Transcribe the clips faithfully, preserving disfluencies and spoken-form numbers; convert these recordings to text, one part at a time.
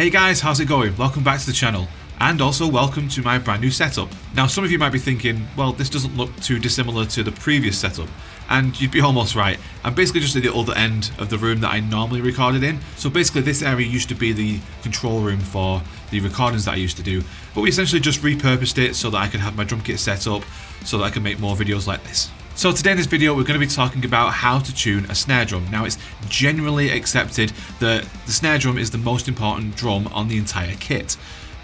Hey guys, how's it going? Welcome back to the channel, and also welcome to my brand new setup. Now some of you might be thinking, well, this doesn't look too dissimilar to the previous setup, and you'd be almost right. I'm basically just at the other end of the room that I normally recorded in. So basically this area used to be the control room for the recordings that I used to do, but we essentially just repurposed it so that I could have my drum kit set up so that I can make more videos like this. So today in this video we're going to be talking about how to tune a snare drum. Now it's generally accepted that the snare drum is the most important drum on the entire kit,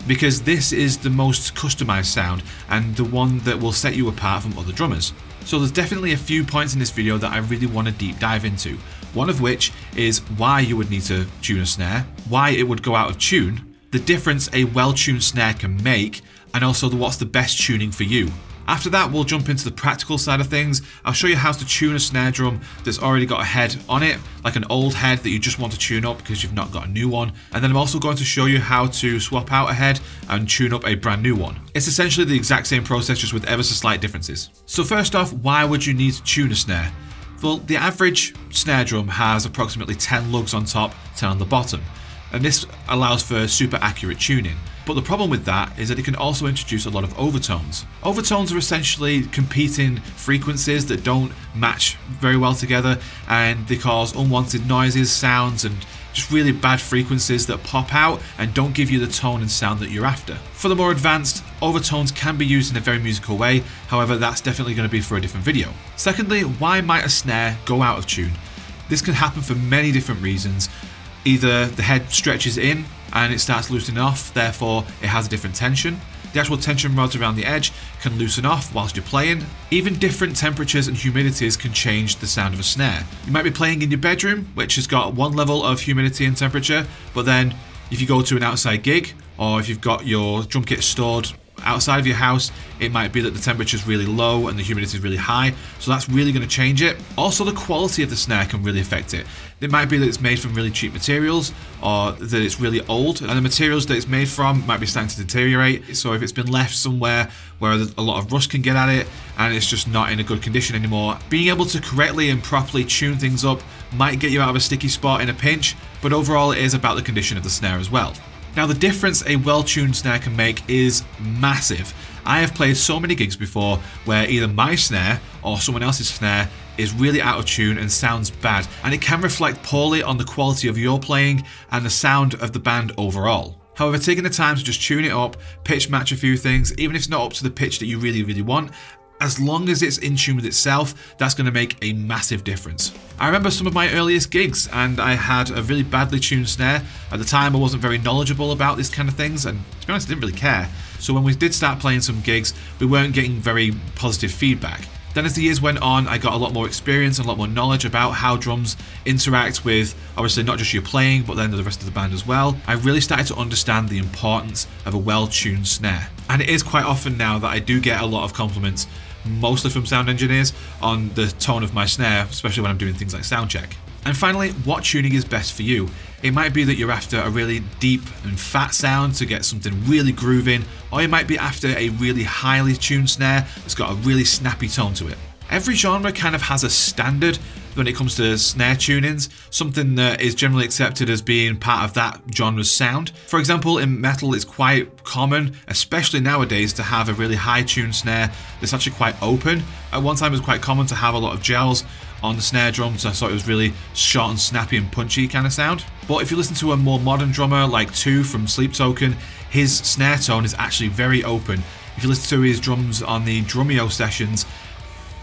because this is the most customized sound and the one that will set you apart from other drummers. So there's definitely a few points in this video that I really want to deep dive into, one of which is why you would need to tune a snare, why it would go out of tune, the difference a well-tuned snare can make, and also the, what's the best tuning for you. After that, we'll jump into the practical side of things. I'll show you how to tune a snare drum that's already got a head on it, like an old head that you just want to tune up because you've not got a new one. And then I'm also going to show you how to swap out a head and tune up a brand new one. It's essentially the exact same process, just with ever so slight differences. So first off, why would you need to tune a snare? Well, the average snare drum has approximately ten lugs on top, ten on the bottom. And this allows for super accurate tuning. But the problem with that is that it can also introduce a lot of overtones. Overtones are essentially competing frequencies that don't match very well together, and they cause unwanted noises, sounds, and just really bad frequencies that pop out and don't give you the tone and sound that you're after. For the more advanced, overtones can be used in a very musical way, however that's definitely going to be for a different video. Secondly, why might a snare go out of tune? This can happen for many different reasons. Either the head stretches in and it starts loosening off, therefore it has a different tension. The actual tension rods around the edge can loosen off whilst you're playing. Even different temperatures and humidities can change the sound of a snare. You might be playing in your bedroom, which has got one level of humidity and temperature, but then if you go to an outside gig, or if you've got your drum kit stored outside of your house, it might be that the temperature is really low and the humidity is really high, so that's really going to change it. Also, the quality of the snare can really affect it. It might be that it's made from really cheap materials, or that it's really old, and the materials that it's made from might be starting to deteriorate. So if it's been left somewhere where a lot of rust can get at it and it's just not in a good condition anymore, being able to correctly and properly tune things up might get you out of a sticky spot in a pinch, but overall it is about the condition of the snare as well. Now the difference a well-tuned snare can make is massive. I have played so many gigs before where either my snare or someone else's snare is really out of tune and sounds bad, and it can reflect poorly on the quality of your playing and the sound of the band overall. However, taking the time to just tune it up, pitch match a few things, even if it's not up to the pitch that you really, really want, as long as it's in tune with itself, that's going to make a massive difference. I remember some of my earliest gigs and I had a really badly tuned snare. At the time I wasn't very knowledgeable about these kind of things, and to be honest I didn't really care. So when we did start playing some gigs, we weren't getting very positive feedback. Then as the years went on, I got a lot more experience and a lot more knowledge about how drums interact with, obviously, not just your playing, but then the rest of the band as well. I really started to understand the importance of a well-tuned snare. And it is quite often now that I do get a lot of compliments, mostly from sound engineers, on the tone of my snare, especially when I'm doing things like sound check. And finally, what tuning is best for you? It might be that you're after a really deep and fat sound to get something really grooving, or you might be after a really highly tuned snare that's got a really snappy tone to it. Every genre kind of has a standard when it comes to snare tunings, something that is generally accepted as being part of that genre's sound. For example, in metal it's quite common, especially nowadays, to have a really high tuned snare that's actually quite open. At one time it was quite common to have a lot of gels on the snare drum, so I thought it was really short and snappy and punchy kind of sound. But if you listen to a more modern drummer like Tu from Sleep Token, his snare tone is actually very open. If you listen to his drums on the Drumeo sessions,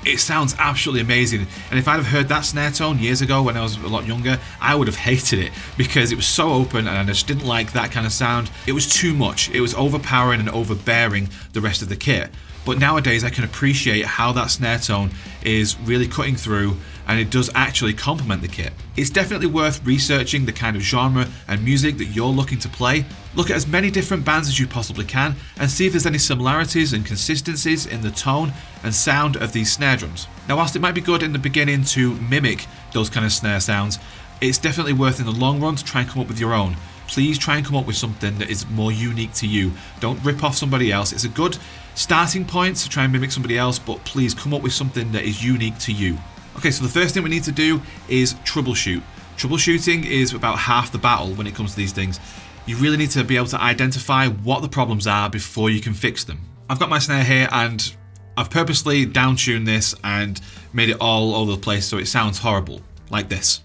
it sounds absolutely amazing. And if I'd have heard that snare tone years ago when I was a lot younger, I would have hated it, because it was so open and I just didn't like that kind of sound. It was too much. It was overpowering and overbearing the rest of the kit. But nowadays I can appreciate how that snare tone is really cutting through, and it does actually complement the kit. It's definitely worth researching the kind of genre and music that you're looking to play. Look at as many different bands as you possibly can and see if there's any similarities and consistencies in the tone and sound of these snare drums. Now whilst it might be good in the beginning to mimic those kind of snare sounds, it's definitely worth in the long run to try and come up with your own. Please try and come up with something that is more unique to you. Don't rip off somebody else. It's a good starting point to try and mimic somebody else, but please come up with something that is unique to you. Okay, so the first thing we need to do is troubleshoot. Troubleshooting is about half the battle when it comes to these things. You really need to be able to identify what the problems are before you can fix them. I've got my snare here and I've purposely down-tuned this and made it all over the place so it sounds horrible, like this.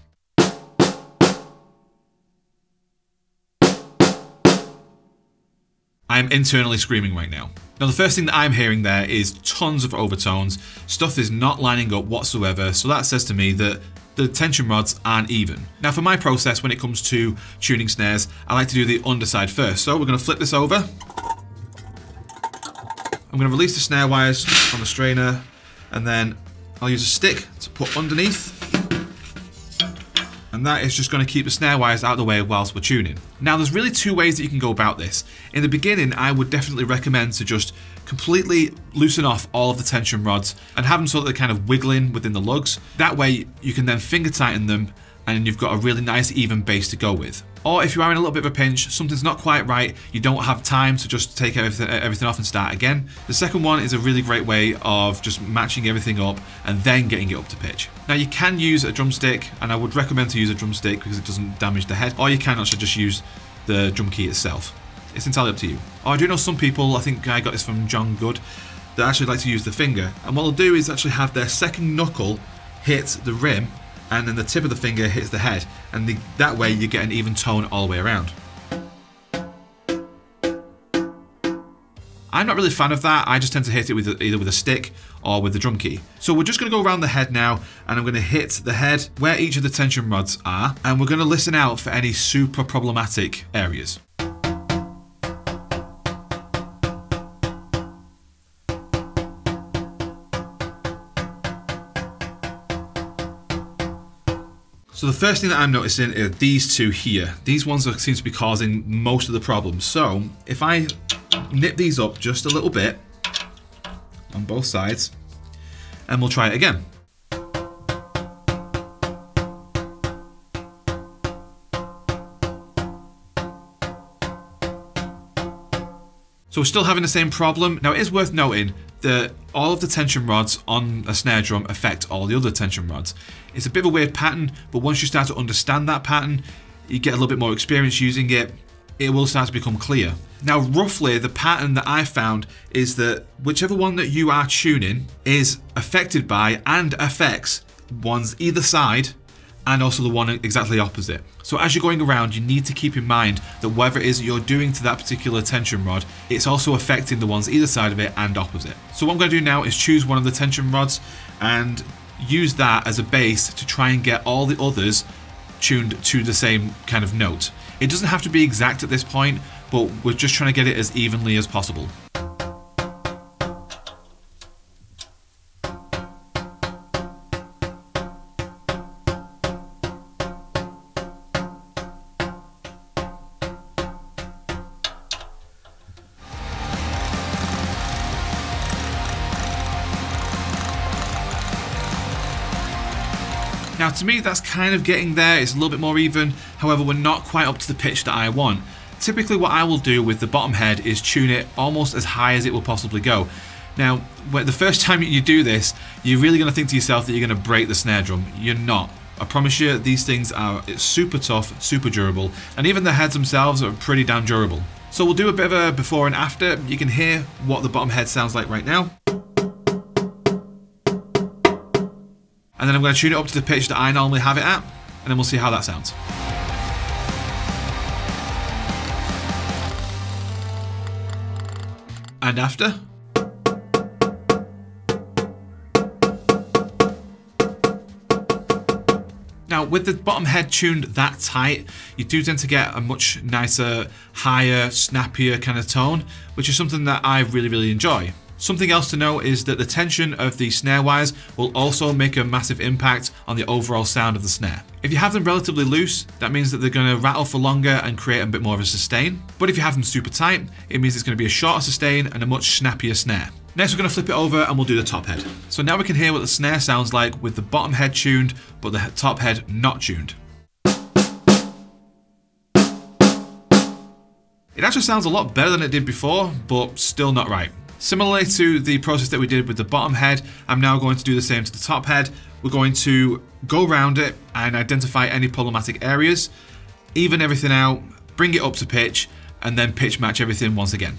I'm internally screaming right now. Now the first thing that I'm hearing there is tons of overtones. Stuff is not lining up whatsoever, so that says to me that the tension rods aren't even. Now for my process when it comes to tuning snares, I like to do the underside first. So we're going to flip this over. I'm going to release the snare wires from the strainer and then I'll use a stick to put underneath. And that is just going to keep the snare wires out of the way whilst we're tuning. Now there's really two ways that you can go about this. In the beginning, I would definitely recommend to just completely loosen off all of the tension rods and have them so that they're kind of wiggling within the lugs. That way you can then finger tighten them and you've got a really nice even bass to go with. Or if you are in a little bit of a pinch, something's not quite right, you don't have time to just take everything, everything off and start again. The second one is a really great way of just matching everything up and then getting it up to pitch. Now you can use a drumstick, and I would recommend to use a drumstick because it doesn't damage the head, or you can actually just use the drum key itself. It's entirely up to you. Or I do know some people, I think I got this from John Good, that actually like to use the finger. And what they'll do is actually have their second knuckle hit the rim, and then the tip of the finger hits the head, and the, that way you get an even tone all the way around. I'm not really a fan of that. I just tend to hit it with either with a stick or with the drum key. So we're just going to go around the head now, and I'm going to hit the head where each of the tension rods are, and we're going to listen out for any super problematic areas. So the first thing that I'm noticing are these two here. These ones are, seem to be causing most of the problems. So if I nip these up just a little bit on both sides, and we'll try it again. So we're still having the same problem. Now it is worth noting that all of the tension rods on a snare drum affect all the other tension rods. It's a bit of a weird pattern, but once you start to understand that pattern, you get a little bit more experience using it, it will start to become clear. Now roughly the pattern that I found is that whichever one that you are tuning is affected by and affects one's either side and also the one exactly opposite. So as you're going around, you need to keep in mind that whatever it is you're doing to that particular tension rod, it's also affecting the ones either side of it and opposite. So what I'm going to do now is choose one of the tension rods and use that as a base to try and get all the others tuned to the same kind of note. It doesn't have to be exact at this point, but we're just trying to get it as evenly as possible. Now to me that's kind of getting there, it's a little bit more even, however we're not quite up to the pitch that I want. Typically what I will do with the bottom head is tune it almost as high as it will possibly go. Now the first time you do this, you're really going to think to yourself that you're going to break the snare drum. You're not. I promise you these things are super tough, super durable, and even the heads themselves are pretty damn durable. So we'll do a bit of a before and after. You can hear what the bottom head sounds like right now. And then I'm going to tune it up to the pitch that I normally have it at, and then we'll see how that sounds. And after. Now with the bottom head tuned that tight, you do tend to get a much nicer, higher, snappier kind of tone, which is something that I really, really enjoy. Something else to know is that the tension of the snare wires will also make a massive impact on the overall sound of the snare. If you have them relatively loose, that means that they're going to rattle for longer and create a bit more of a sustain. But if you have them super tight, it means it's going to be a shorter sustain and a much snappier snare. Next we're going to flip it over and we'll do the top head. So now we can hear what the snare sounds like with the bottom head tuned, but the top head not tuned. It actually sounds a lot better than it did before, but still not right. Similarly to the process that we did with the bottom head, I'm now going to do the same to the top head. We're going to go around it and identify any problematic areas, even everything out, bring it up to pitch, and then pitch match everything once again.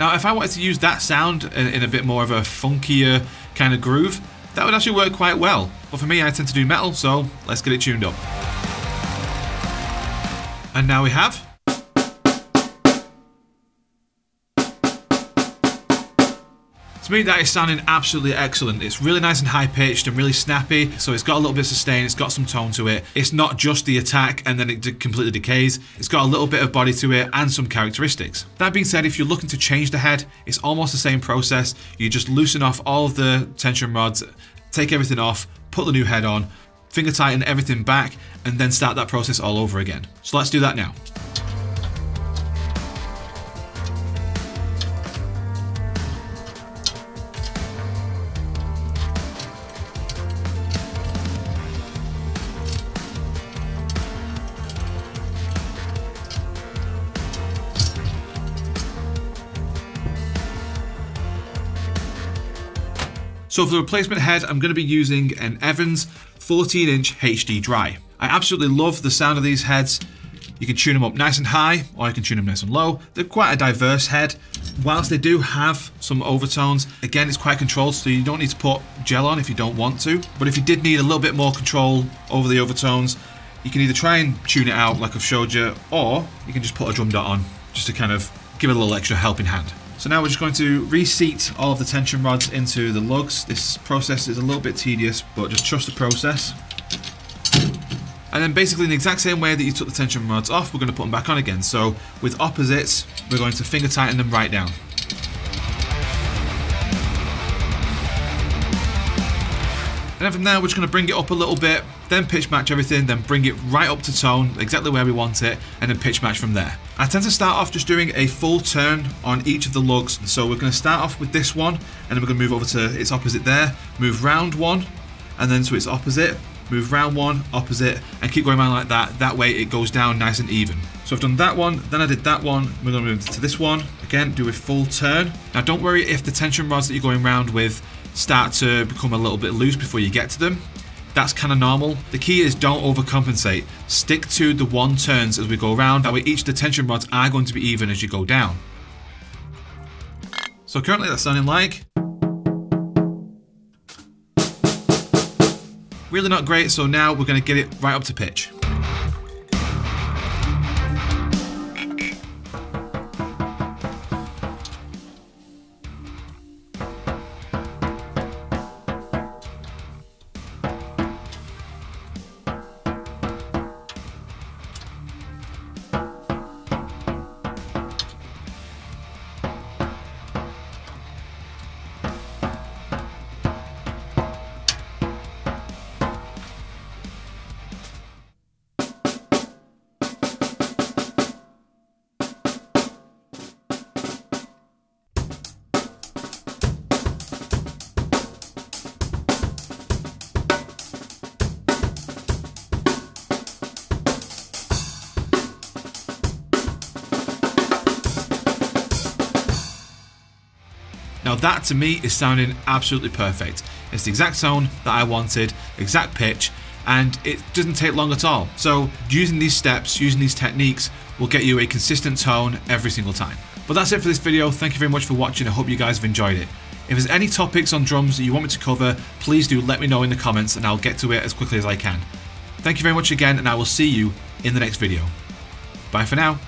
Now, if I wanted to use that sound in a bit more of a funkier kind of groove, that would actually work quite well. But for me, I tend to do metal, so let's get it tuned up. And now we have. To me, that is sounding absolutely excellent. It's really nice and high-pitched and really snappy, so it's got a little bit of sustain, it's got some tone to it. It's not just the attack and then it de- completely decays. It's got a little bit of body to it and some characteristics. That being said, if you're looking to change the head, it's almost the same process. You just loosen off all of the tension rods, take everything off, put the new head on, finger tighten everything back, and then start that process all over again. So let's do that now. So for the replacement head, I'm going to be using an Evans fourteen inch H D dry. I absolutely love the sound of these heads. You can tune them up nice and high, or you can tune them nice and low. They're quite a diverse head. Whilst they do have some overtones, again, it's quite controlled, so you don't need to put gel on if you don't want to. But if you did need a little bit more control over the overtones, you can either try and tune it out like I've showed you, or you can just put a drum dot on just to kind of give it a little extra helping hand. So now we're just going to reseat all of the tension rods into the lugs. This process is a little bit tedious, but just trust the process. And then basically in the exact same way that you took the tension rods off, we're going to put them back on again. So with opposites, we're going to finger tighten them right down. And then from there, we're just going to bring it up a little bit, then pitch match everything, then bring it right up to tone, exactly where we want it, and then pitch match from there. I tend to start off just doing a full turn on each of the lugs. So we're going to start off with this one, and then we're going to move over to its opposite there, move round one, and then to its opposite, move round one, opposite, and keep going around like that. That way it goes down nice and even. So I've done that one, then I did that one, we're going to move to this one. Again, do a full turn. Now don't worry if the tension rods that you're going around with start to become a little bit loose before you get to them. That's kind of normal. The key is don't overcompensate. Stick to the one turns as we go around. That way each of the tension rods are going to be even as you go down. So currently that's sounding like. Really not great, so now we're gonna get it right up to pitch. Now that to me is sounding absolutely perfect. It's the exact tone that I wanted, exact pitch, and it doesn't take long at all. So using these steps, using these techniques, will get you a consistent tone every single time. But that's it for this video. Thank you very much for watching. I hope you guys have enjoyed it. If there's any topics on drums that you want me to cover, please do let me know in the comments and I'll get to it as quickly as I can. Thank you very much again, and I will see you in the next video. Bye for now.